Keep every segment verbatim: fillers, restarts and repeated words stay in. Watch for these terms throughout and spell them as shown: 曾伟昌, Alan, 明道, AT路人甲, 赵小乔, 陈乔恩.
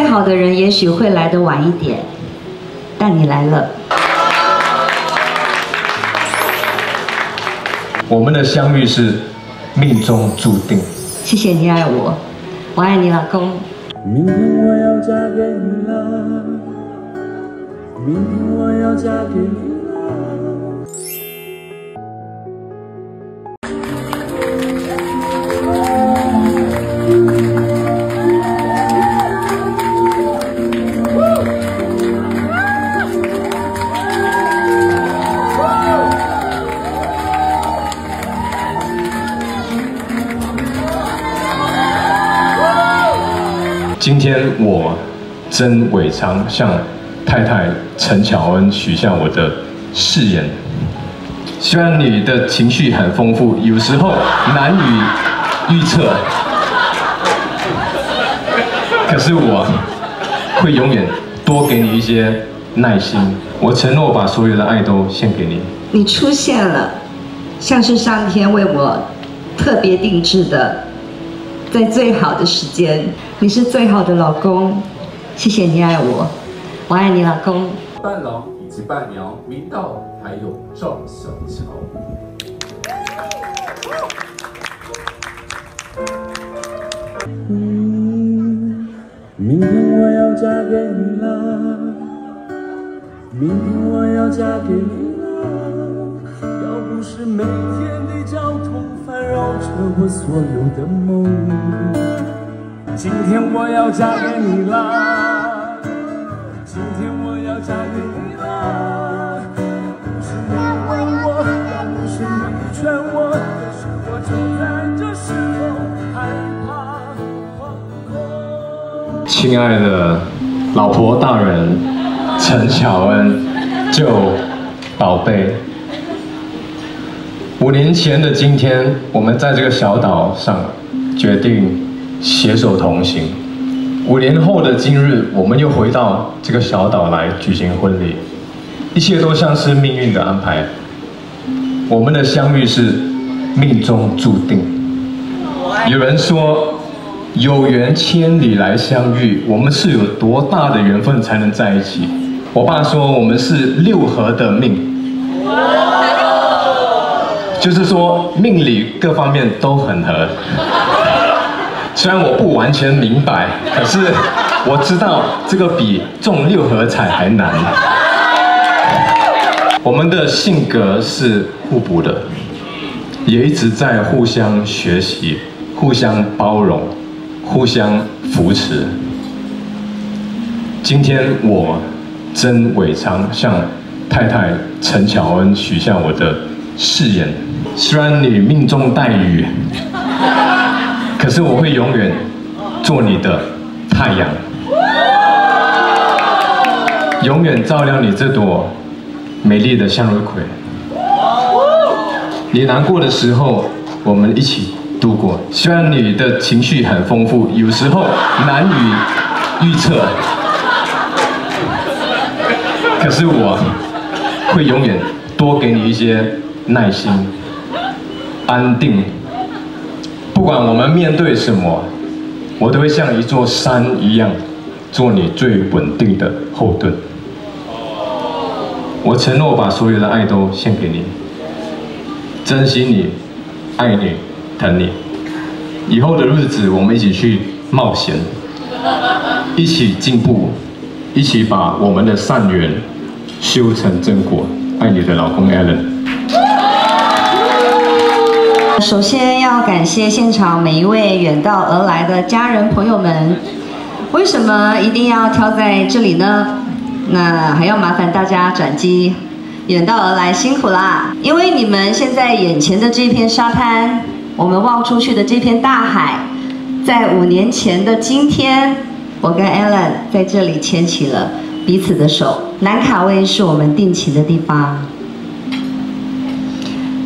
最好的人也许会来得晚一点，但你来了。我们的相遇是命中注定。谢谢你爱我，我爱你，老公。明天我要嫁给你了，明天我要嫁给你了。 今天我曾伟昌向太太陈乔恩许下我的誓言，希望你的情绪很丰富，有时候难以预测，可是我会永远多给你一些耐心。我承诺把所有的爱都献给你。你出现了，像是上天为我特别定制的。 在最好的时间，你是最好的老公，谢谢你爱我，我爱你，老公。伴郎以及伴娘明道还有赵小乔。嗯，明天我要嫁给你了，明天我要嫁给你了，要不是每天。 交通烦扰着我所有的梦，今天我要嫁给你啦！今天我要嫁给你啦！不是你问我，要不是你劝我，可是我就在这时候害怕惶恐。亲爱的老婆大人，陈乔恩，就宝贝。 五年前的今天，我们在这个小岛上决定携手同行。五年后的今日，我们又回到这个小岛来举行婚礼。一切都像是命运的安排，我们的相遇是命中注定。有人说，有缘千里来相遇，我们是有多大的缘分才能在一起？我爸说，我们是六合的命。 就是说，命理各方面都很合。虽然我不完全明白，可是我知道这个比中六合彩还难。我们的性格是互补的，也一直在互相学习、互相包容、互相扶持。今天我曾伟昌向太太陈乔恩许下我的誓言。 虽然你命中带雨，可是我会永远做你的太阳，永远照亮你这朵美丽的向日葵。你难过的时候，我们一起度过。虽然你的情绪很丰富，有时候难以预测，可是我会永远多给你一些耐心。 安定，不管我们面对什么，我都会像一座山一样，做你最稳定的后盾。我承诺把所有的爱都献给你，珍惜你，爱你，疼你。以后的日子，我们一起去冒险，一起进步，一起把我们的善缘修成正果。爱你的老公 Alan。 首先要感谢现场每一位远道而来的家人朋友们。为什么一定要挑在这里呢？那还要麻烦大家转机，远道而来辛苦啦！因为你们现在眼前的这片沙滩，我们望出去的这片大海，在五年前的今天，我跟 Alan 在这里牵起了彼此的手。南卡位是我们定期的地方。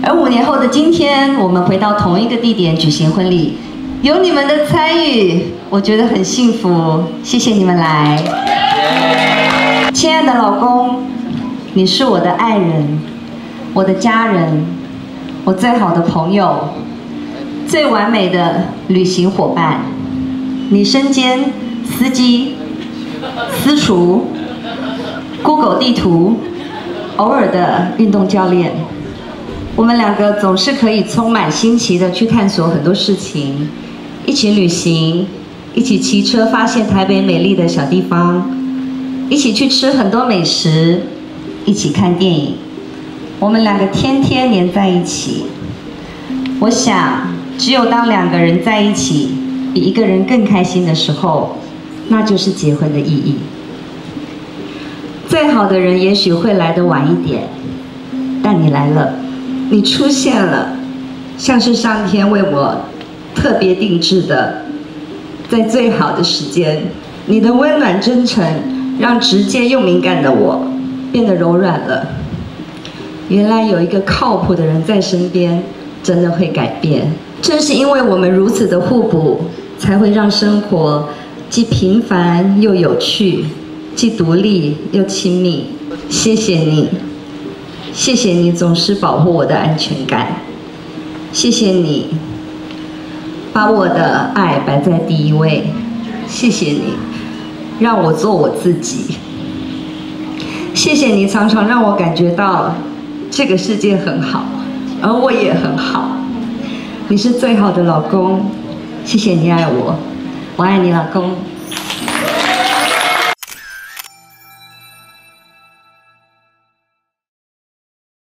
而五年后的今天，我们回到同一个地点举行婚礼，有你们的参与，我觉得很幸福。谢谢你们来，亲爱的老公，你是我的爱人，我的家人，我最好的朋友，最完美的旅行伙伴。你身兼司机、私厨、Google 地图、偶尔的运动教练，我们两个总是可以充满新奇的去探索很多事情，一起旅行，一起骑车发现台北美丽的小地方，一起去吃很多美食，一起看电影。我们两个天天黏在一起。我想，只有当两个人在一起，比一个人更开心的时候，那就是结婚的意义。最好的人也许会来得晚一点，但你来了，你出现了，像是上天为我特别定制的，在最好的时间，你的温暖真诚让直接又敏感的我变得柔软了。原来有一个靠谱的人在身边，真的会改变。正是因为我们如此的互补，才会让生活既平凡又有趣，既独立又亲密。谢谢你，谢谢你总是保护我的安全感，谢谢你把我的爱摆在第一位，谢谢你让我做我自己，谢谢你常常让我感觉到这个世界很好，而我也很好。你是最好的老公，谢谢你爱我，我爱你老公。